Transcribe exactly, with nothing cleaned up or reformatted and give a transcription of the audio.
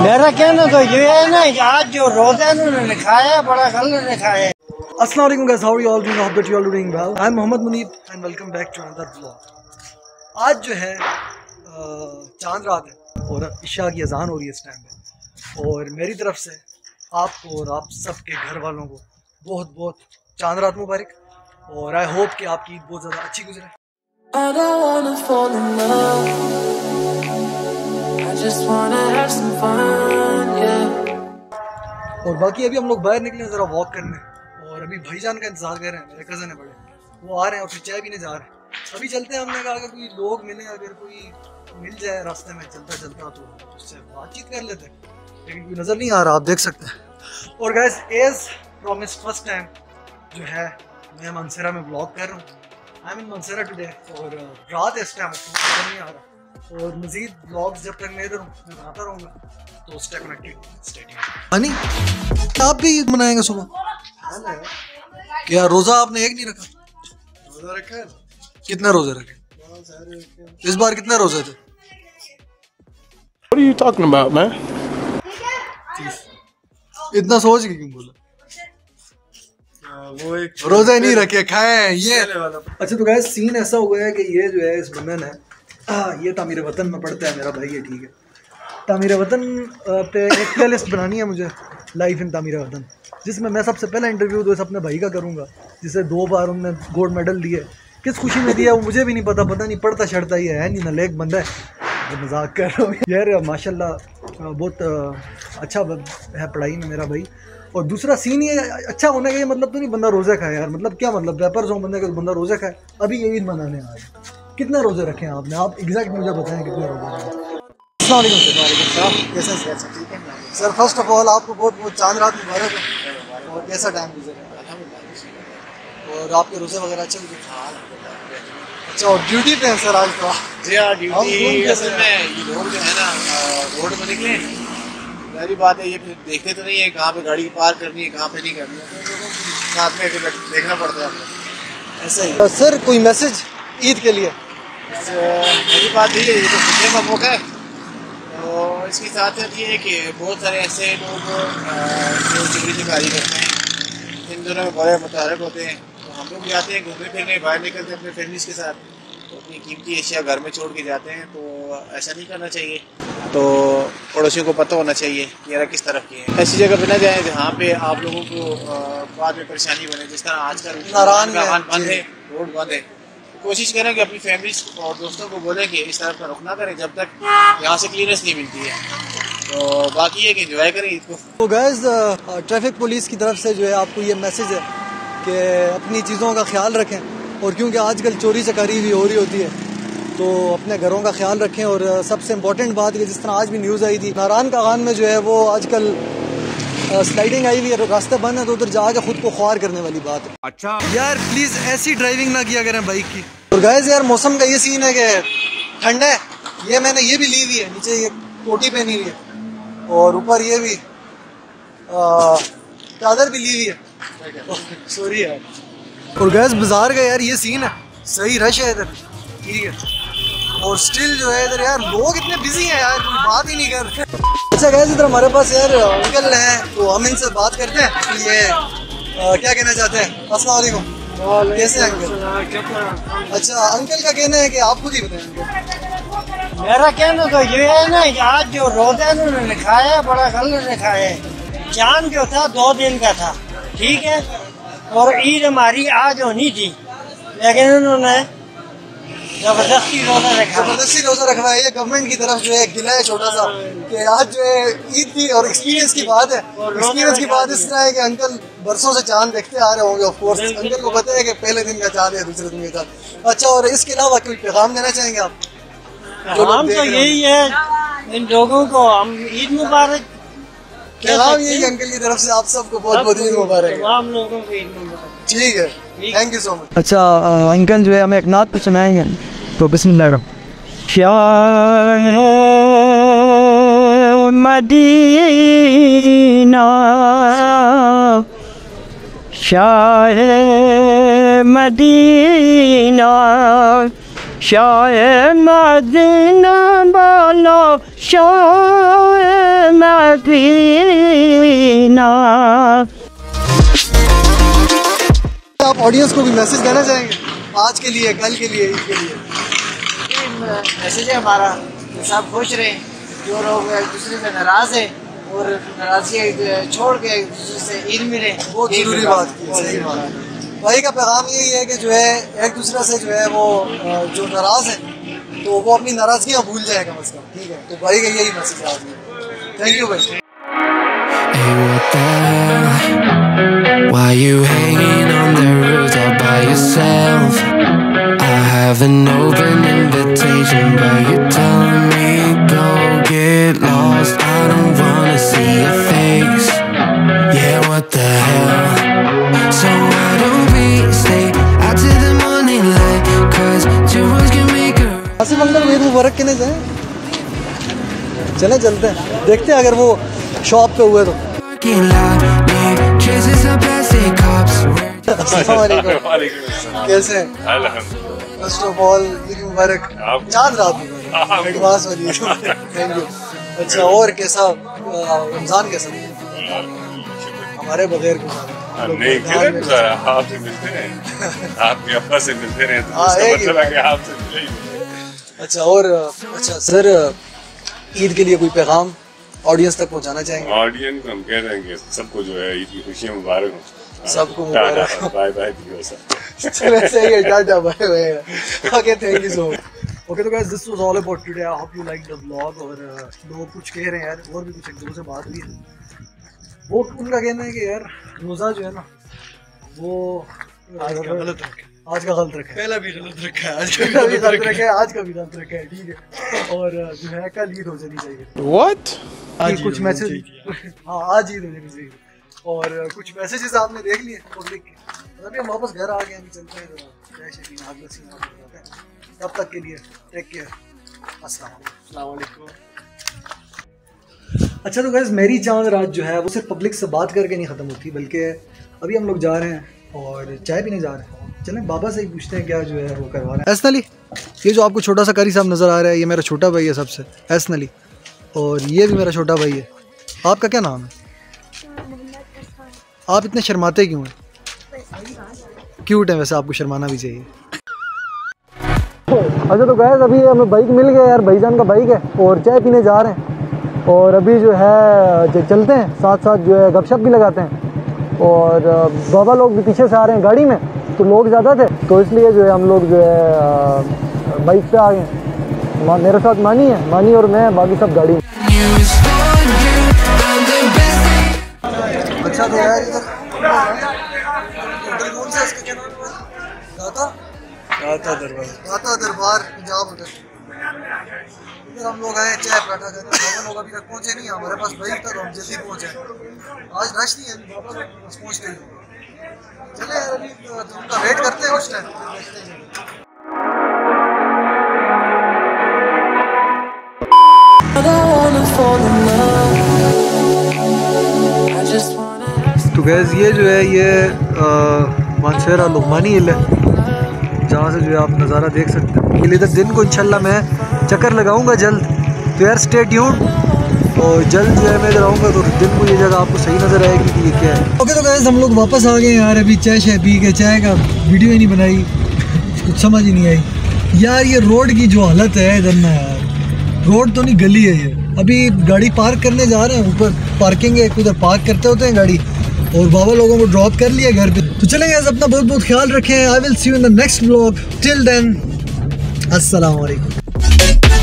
मेरा कहना तो ये है ना कि आज जो रोज़ा है उन्होंने खाया बड़ा गलत ने खाया। अस्सलाम वालेकुम guys, how are you all doing? I hope you are doing well. I am Mohammad Munib and welcome back to another vlog. आज जो है चांद रात है और इशा की अजान हो रही है इस टाइम पे, और मेरी तरफ से आपको और आप सब के घर वालों को बहुत बहुत चांद रात मुबारक, और आई होप कि आपकी ईद बहुत ज़्यादा अच्छी गुजरे। और बाकी अभी हम लोग बाहर निकले हैं ज़रा वॉक करने, और अभी भाईजान का इंतजार कर रहे हैं, मेरे कज़न है बड़े, वो आ रहे हैं और फिर चाय पीने जा रहे हैं। अभी चलते हैं, हमने कहा अगर कोई लोग मिले, अगर कोई मिल जाए रास्ते में चलता चलता तो उससे बातचीत कर लेते हैं, लेकिन कोई नज़र नहीं आ रहा, आप देख सकते हैं। और guys as promise first time जो है मैं मनसेरा में ब्लॉग कर रहा हूँ। I am in Mansehra today और रात इस टाइम नज़र नहीं आ रहा, और मज़ीद ब्लॉग्स जब तक मैं बनाता रहूँगा तो उसका कनेक्टेड। आप भी ईद मनाएंगे सुबह क्या? रोज़ा आपने एक नहीं रखा? रोज़ा रखा है। कितने रोज़े रखे इस बार? कितने रोज़े थे? इतना सोच के क्यों बोला? वो एक रोज़ा नहीं रखे, खाए ये। अच्छा तो गाइस सीन ऐसा हुआ है कि ये जो है इस बंदे ने आ, ये तामीर वतन में पढ़ता है मेरा भाई, ये ठीक है। तामीर वतन पे एक प्ले लिस्ट बनानी है मुझे, लाइफ इन तामीर वतन, जिसमें मैं सबसे पहला इंटरव्यू तो इस अपने भाई का करूँगा, जिसे दो बार उनने गोल्ड मेडल दिए। किस खुशी में दिया वो मुझे भी नहीं पता, पता नहीं पढ़ता शढ़ता ही है, नहीं ना लेक बंदा है। मजाक कर रहा हूँ यार, माशाल्लाह बहुत अच्छा है पढ़ाई में मेरा भाई। और दूसरा सीन ये अच्छा होने का ये मतलब तो नहीं बंदा रोज़े खाए यार, मतलब क्या मतलब व्यापार जो बंदा बंदा रोज़े खाए। अभी ये ईद मनाने आ रहा है, कितना रोज़े रखे हैं आपने? आप एग्जैक्ट मुझे बताएं कितने रोज़े रखे। अस्सलाम वालेकुम सर, कैसे हैं सर? ठीक है सर। फर्स्ट ऑफ ऑल आपको बहुत बहुत चांद रात मुबारक हो, और कैसा टाइम गुजर रहा है? अल्हम्दुलिल्लाह। और आपके रोज़े वगैरह अच्छे गुजरे? हाँ अच्छा। और ड्यूटी पे हैं सर आज तो? जी हाँ, ड्यूटी है ना, रोड पर निकले। पहली बात है ये फिर देखते तो नहीं है कहाँ पर गाड़ी पार्क करनी है, कहाँ पर नहीं करनी है, साथ में देखना पड़ता है आपको। ऐसा ही सर कोई मैसेज ईद के लिए? मेरी बात ये है, ये तो सीखने का मौका है, और इसके साथ साथ ये है कि बहुत सारे ऐसे लोग जो डिग्री से कार्य करते हैं, इन दोनों में बड़े मुतारक होते हैं, तो हम लोग जाते हैं घूमने फिरने, बाहर निकलते हैं अपने फैमिलीज़ के साथ, तो अपनी कीमती अशिया घर में छोड़ के जाते हैं, तो ऐसा नहीं करना चाहिए। तो पड़ोसियों को पता होना चाहिए कि यार किस तरफ की है, ऐसी जगह पर ना जाए जहाँ पे आप लोगों को बाद में परेशानी बने, जिस तरह आज का नारायण नारायण बंद है, रोड बंद है। कोशिश करें कि अपनी फैमिलीज और दोस्तों को बोलें कि इस तरफ का रुख ना करें जब तक यहाँ से क्लीयरेंस नहीं मिलती है। तो बाकी ये कि एंजॉय करें इसको। तो गाइस ट्रैफिक पुलिस की तरफ से जो है आपको ये मैसेज है कि अपनी चीज़ों का ख्याल रखें, और क्योंकि आजकल चोरी चकारी भी हो रही होती है, तो अपने घरों का ख्याल रखें। और सबसे इम्पोर्टेंट बात है, जिस तरह आज भी न्यूज़ आई थी नारान कागान में जो है वो आजकल स्लाइडिंग आई हुई है, रास्ते बंद है, तो उधर जाके खुद को ख्वार करने वाली बात है। अच्छा यार प्लीज़ ऐसी ड्राइविंग ना किया करें बाइक की। और गाइस यार मौसम का ये सीन है कि ठंड है, ये मैंने ये भी ली हुई है, नीचे ये कोटी पहनी हुई है, और ऊपर ये भी चादर भी ली हुई है, सॉरी यार। और गाइस बाजार का यार ये सीन है, सही रश है इधर, ठीक है, और स्टिल जो है इधर यार लोग इतने बिजी हैं यार, कोई बात ही नहीं कर रहे। अच्छा गाइस इधर हमारे पास यार अंकल हैं, तो हम इनसे बात करते हैं कि ये आ, क्या कहना चाहते हैं। अस्सलाम वालेकुम, कैसे हैं अंकल? अच्छा अंकल का कहना है कि आप खुद ही बताएं। मेरा कहना तो ये है ना कि आज जो रोज़ा है उन्होंने खाया बड़ा गलत ने खाया है। चांद जो था दो दिन का था, ठीक है, और ईद हमारी आज होनी थी, लेकिन उन्होंने जबरदस्ती रोज़ा रखा, जबरदस्ती रोज़ा रखवाया। ये गवर्नमेंट की तरफ जो है गिला है छोटा सा कि आज जो है ईद थी, और एक्सपीरियंस की बात है, एक्सपीरियंस की बात इस तरह है कि अंकल बरसों से चांद देखते आ रहे होंगे, ऑफ कोर्स अंकल को पता है कि पहले दिन का चांद है, दूसरे दिन का चांद। अच्छा और इसके अलावा कोई पैगाम देना चाहेंगे आप? पैगाम तो यही है इन लोगों को, हम ईद मुबारक पैगाम यही अंकल की तरफ से आप सबको बहुत बहुत ईद मुबारक लोगों को, ईद मुबारक। ठीक है, थैंक यू सो मच। अच्छा अंकल जो है हमें एक नात पे सुनाएंगे, तो बिस्मिल्लाह। श्याम मदीना श्याम मदीना श्याम मदीना बोलो श्याम फीना। आप ऑडियंस को भी मैसेज देना चाहेंगे आज के लिए, कल के लिए, इसके लिए? मैसेज है हमारा कि सब खुश रहें, जो लोग एक दूसरे से नाराज है और नाराजगी छोड़ के एक दूसरे से ईद मिले, बहुत जरूरी बात है। भाई का पैगाम यही है कि जो है एक दूसरे से जो है वो जो नाराज है तो वो अपनी नाराजगियाँ भूल जाएगा मसला, ठीक है? तो भाई का यही मैसेज है। थैंक यू भाई। Why you hanging on the roof all by yourself? I have an open invitation but you tell me go get lost. I don't wanna see your face. Yeah, what the hell? So why don't we stay out till the morning light? Cause two words can make a ऐसे मतलब ये मुबारक कहने जाए। चले चलते हैं, देखते हैं अगर वो शॉप पे हुए तो। कैसे? फर्स्ट ऑफ ऑल मुबारक चांद रात एडवांस वाली। Thank you. अच्छा और कैसा रमजान, कैसा हमारे बगैर गुजारा? आपसे मिलते रहे, आपके अब्बा से मिलते रहे तो आपसे। अच्छा और अच्छा सर, ईद के लिए कोई पैगाम ऑडियंस तक पहुंचाना चाहेंगे? ऑडियंस को हम कह देंगे सबको जो है ईद की खुशियाँ मुबारक हो सबको। Bye bye. Okay thank you so much. Okay तो guys this was all about today. I hope you like the vlog. और लोग कुछ कह रहे हैं यार, और भी कुछ एक दो से बात हुई है, वो उनका कहना है कि यार रोज़ा जो है ना वो आज का गलत है, आज का गलत रखा है, पहला भी गलत रखा है, आज का भी गलत रखा है, आज का भी गलत रखा है, ठीक है? और जो है कल ईद हो जानी चाहिए। व्हाट? आज कुछ मैसेज, हाँ आज ईद हो जानी चाहिए। और कुछ मैसेजेस आपने देख लिए पब्लिक के, अभी हम वापस घर आ गए, हम चलते हैं। तब तक के लिए टेक केयर, अस्सलाम वालेकुम। अच्छा तो गाइस मेरी चांद रात जो है वो सिर्फ पब्लिक से बात करके नहीं ख़त्म होती, बल्कि अभी हम लोग जा रहे हैं और चाय पीने जा रहे हैं। चले बाबा से ही पूछते हैं क्या जो है वो करवा रहे हैं। एसनली ये जो आपको छोटा सा कारी साहब नज़र आ रहा है, ये मेरा छोटा भाई है सबसे, एसनली। और ये भी मेरा छोटा भाई है। आपका क्या नाम है? आप इतने शर्माते क्यों हैं? क्यूट है वैसे, आपको शर्माना भी चाहिए। अच्छा तो गाइस अभी हमें बाइक मिल गया यार, भाईजान का बाइक है और चाय पीने जा रहे हैं। और अभी जो है चलते हैं, साथ साथ जो है गपशप भी लगाते हैं। और बाबा लोग भी पीछे से आ रहे हैं गाड़ी में, तो लोग ज़्यादा थे तो इसलिए जो है हम लोग जो है बाइक पे आ गए। मेरे साथ मानी है, मानी और मैं, बाकी सब गाड़ी में। अच्छा तो यार दरबार पंजाब होटल इधर हम लोग आए चाय पराठा खाने। लोग अभी तक पहुँचे नहीं, हमारे पास बाइक था तो हम जल्दी पहुँचे। आज रश नहीं है, पहुँच गई। चले अभी तुमका वेट करते हैं कुछ टाइम, देखते हैं। तो गैस ये जो है ये मानसेहरा लुमानी हिल है, जहाँ से जो है आप नज़ारा देख सकते हैं। इधर दिन को इंशाल्लाह मैं चक्कर लगाऊंगा जल्द, तो यार स्टे ट्यून्ड। और जल्द जो है मैं इधर आऊँगा तो दिन को ये जगह आपको सही नज़र आएगी कि ये क्या है। ओके तो गाइस हम लोग वापस आ गए यार, अभी चाय शाय पी के, चाय का वीडियो ही नहीं बनाई, कुछ समझ ही नहीं आई यार। ये रोड की जो हालत है इधर ना यार, रोड तो नहीं गली है ये। अभी गाड़ी पार्क करने जा रहे हैं, ऊपर पार्किंग है, उधर पार्क करते होते हैं गाड़ी। और बाबा लोगों को ड्रॉप कर लिया घर पर। तो चलें गाइस, अपना बहुत बहुत ख्याल रखें। I will see you in the next vlog. Till then अस्सलाम वालेकुम।